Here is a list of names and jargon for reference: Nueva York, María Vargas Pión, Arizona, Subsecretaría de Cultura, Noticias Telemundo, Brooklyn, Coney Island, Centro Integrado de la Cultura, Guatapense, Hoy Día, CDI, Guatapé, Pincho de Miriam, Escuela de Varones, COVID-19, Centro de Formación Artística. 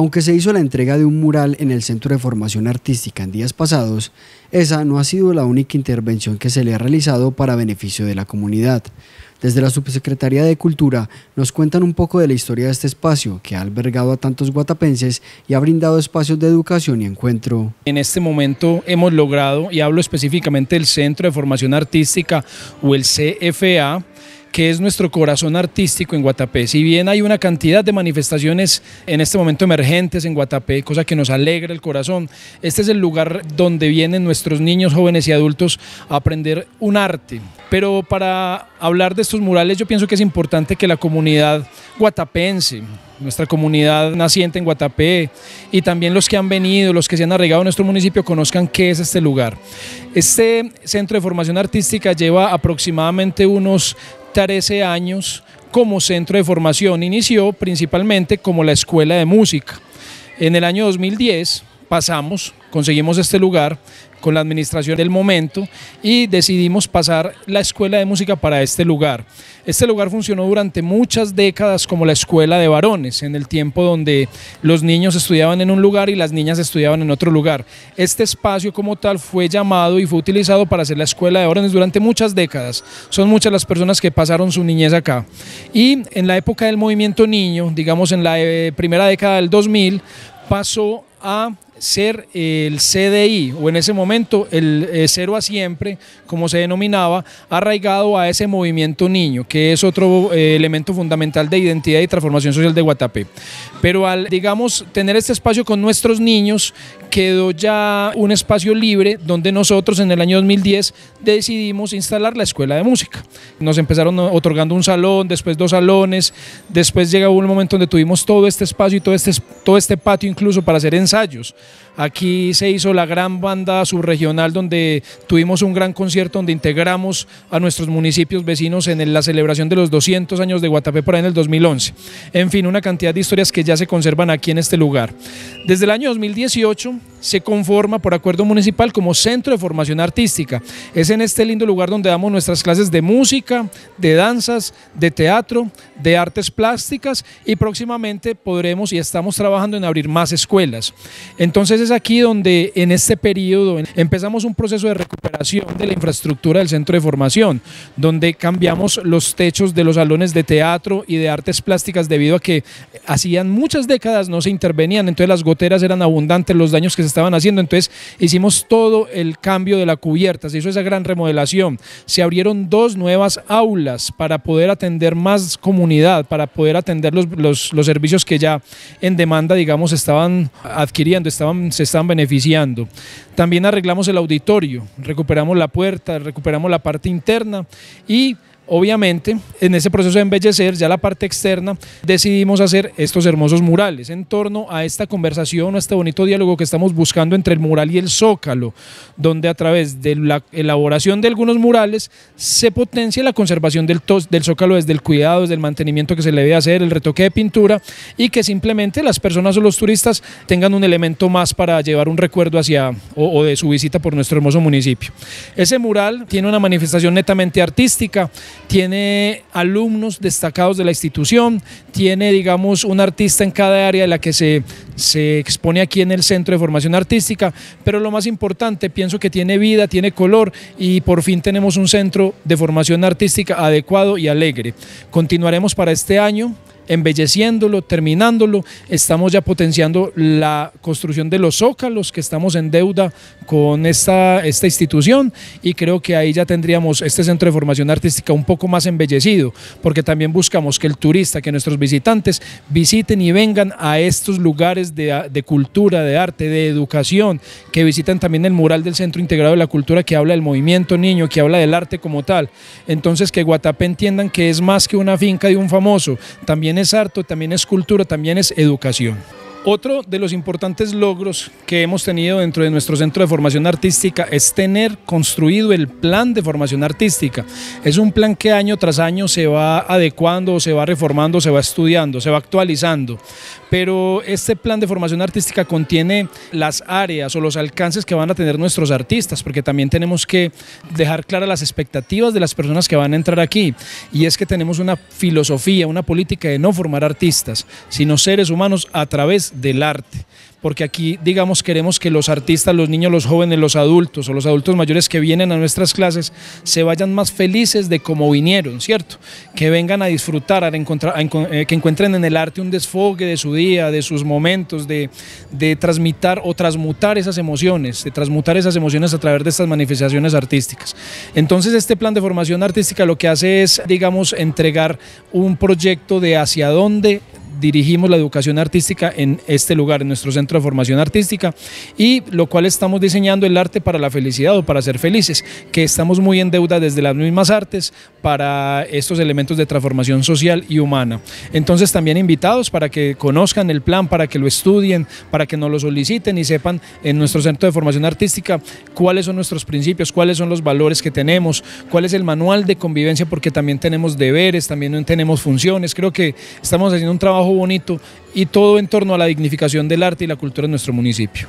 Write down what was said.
Aunque se hizo la entrega de un mural en el Centro de Formación Artística en días pasados, esa no ha sido la única intervención que se le ha realizado para beneficio de la comunidad. Desde la Subsecretaría de Cultura nos cuentan un poco de la historia de este espacio que ha albergado a tantos guatapenses y ha brindado espacios de educación y encuentro. En este momento hemos logrado, y hablo específicamente del Centro de Formación Artística o el CFA, que es nuestro corazón artístico en Guatapé. Si bien hay una cantidad de manifestaciones en este momento emergentes en Guatapé, cosa que nos alegra el corazón, este es el lugar donde vienen nuestros niños, jóvenes y adultos a aprender un arte. Pero para hablar de estos murales yo pienso que es importante que la comunidad guatapense, nuestra comunidad naciente en Guatapé y también los que han venido, los que se han arraigado en nuestro municipio, conozcan qué es este lugar. Este Centro de Formación Artística lleva aproximadamente unos 13 años como centro de formación. Inició principalmente como la Escuela de Música. En el año 2010 conseguimos este lugar con la administración del momento y decidimos pasar la Escuela de Música para este lugar. Este lugar funcionó durante muchas décadas como la Escuela de Varones, en el tiempo donde los niños estudiaban en un lugar y las niñas estudiaban en otro lugar. Este espacio como tal fue llamado y fue utilizado para hacer la Escuela de Varones durante muchas décadas. Son muchas las personas que pasaron su niñez acá. Y en la época del movimiento niño, digamos en la primera década del 2000, pasó a ser el CDI, o en ese momento el Cero a Siempre, como se denominaba, arraigado a ese movimiento niño, que es otro elemento fundamental de identidad y transformación social de Guatapé. Pero al, digamos, tener este espacio con nuestros niños, quedó ya un espacio libre donde nosotros en el año 2010 decidimos instalar la Escuela de Música. Nos empezaron otorgando un salón, después dos salones, después llegó un momento donde tuvimos todo este espacio y todo este patio incluso para hacer ensayos. Aquí se hizo la gran banda subregional donde tuvimos un gran concierto donde integramos a nuestros municipios vecinos en la celebración de los 200 años de Guatapé por ahí en el 2011. En fin, una cantidad de historias que ya se conservan aquí en este lugar. Desde el año 2018 se conforma por acuerdo municipal como Centro de Formación Artística. Es en este lindo lugar donde damos nuestras clases de música, de danzas, de teatro, de artes plásticas y próximamente podremos y estamos trabajando en abrir más escuelas. Entonces es aquí donde en este periodo empezamos un proceso de recuperación de la infraestructura del centro de formación, donde cambiamos los techos de los salones de teatro y de artes plásticas debido a que hacían muchas décadas no se intervenían, entonces las goteras eran abundantes, los daños que se estaban haciendo, entonces hicimos todo el cambio de la cubierta, se hizo esa gran remodelación, se abrieron dos nuevas aulas para poder atender más comunidad, para poder atender los servicios que ya en demanda, digamos, estaban adquiriendo, se estaban beneficiando. También arreglamos el auditorio, recuperamos la puerta, recuperamos la parte interna y obviamente, en ese proceso de embellecer ya la parte externa, decidimos hacer estos hermosos murales en torno a esta conversación, a este bonito diálogo que estamos buscando entre el mural y el zócalo, donde a través de la elaboración de algunos murales se potencia la conservación del zócalo desde el cuidado, desde el mantenimiento que se le debe hacer, el retoque de pintura y que simplemente las personas o los turistas tengan un elemento más para llevar un recuerdo hacia o de su visita por nuestro hermoso municipio. Ese mural tiene una manifestación netamente artística, tiene alumnos destacados de la institución, tiene, digamos, un artista en cada área de la que se expone aquí en el Centro de Formación Artística, pero lo más importante, pienso que tiene vida, tiene color y por fin tenemos un centro de formación artística adecuado y alegre. Continuaremos para este año embelleciéndolo, terminándolo, estamos ya potenciando la construcción de los zócalos que estamos en deuda con esta institución y creo que ahí ya tendríamos este centro de formación artística un poco más embellecido porque también buscamos que el turista, que nuestros visitantes visiten y vengan a estos lugares de cultura, de arte, de educación, que visiten también el mural del Centro Integrado de la Cultura que habla del movimiento niño, que habla del arte como tal, entonces que Guatapé entiendan que es más que una finca de un famoso, también es arte, también es cultura, también es educación. Otro de los importantes logros que hemos tenido dentro de nuestro centro de formación artística es tener construido el plan de formación artística. Es un plan que año tras año se va adecuando, se va reformando, se va estudiando, se va actualizando. pero este plan de formación artística contiene las áreas o los alcances que van a tener nuestros artistas, porque también tenemos que dejar claras las expectativas de las personas que van a entrar aquí, y es que tenemos una filosofía, una política de no formar artistas, sino seres humanos a través del arte. Porque aquí, digamos, queremos que los artistas, los niños, los jóvenes, los adultos o los adultos mayores que vienen a nuestras clases se vayan más felices de cómo vinieron, ¿cierto? Que vengan a disfrutar, que encuentren en el arte un desfogue de su día, de sus momentos, de transmutar esas emociones, a través de estas manifestaciones artísticas. Entonces, este plan de formación artística lo que hace es, digamos, entregar un proyecto de hacia dónde dirigimos la educación artística en este lugar, en nuestro centro de formación artística, y lo cual estamos diseñando el arte para la felicidad o para ser felices, que estamos muy en deuda desde las mismas artes para estos elementos de transformación social y humana. Entonces, también invitados para que conozcan el plan, para que lo estudien, para que nos lo soliciten y sepan en nuestro centro de formación artística cuáles son nuestros principios, cuáles son los valores que tenemos, cuál es el manual de convivencia, porque también tenemos deberes, también tenemos funciones. Creo que estamos haciendo un trabajo bonito y todo en torno a la dignificación del arte y la cultura en nuestro municipio.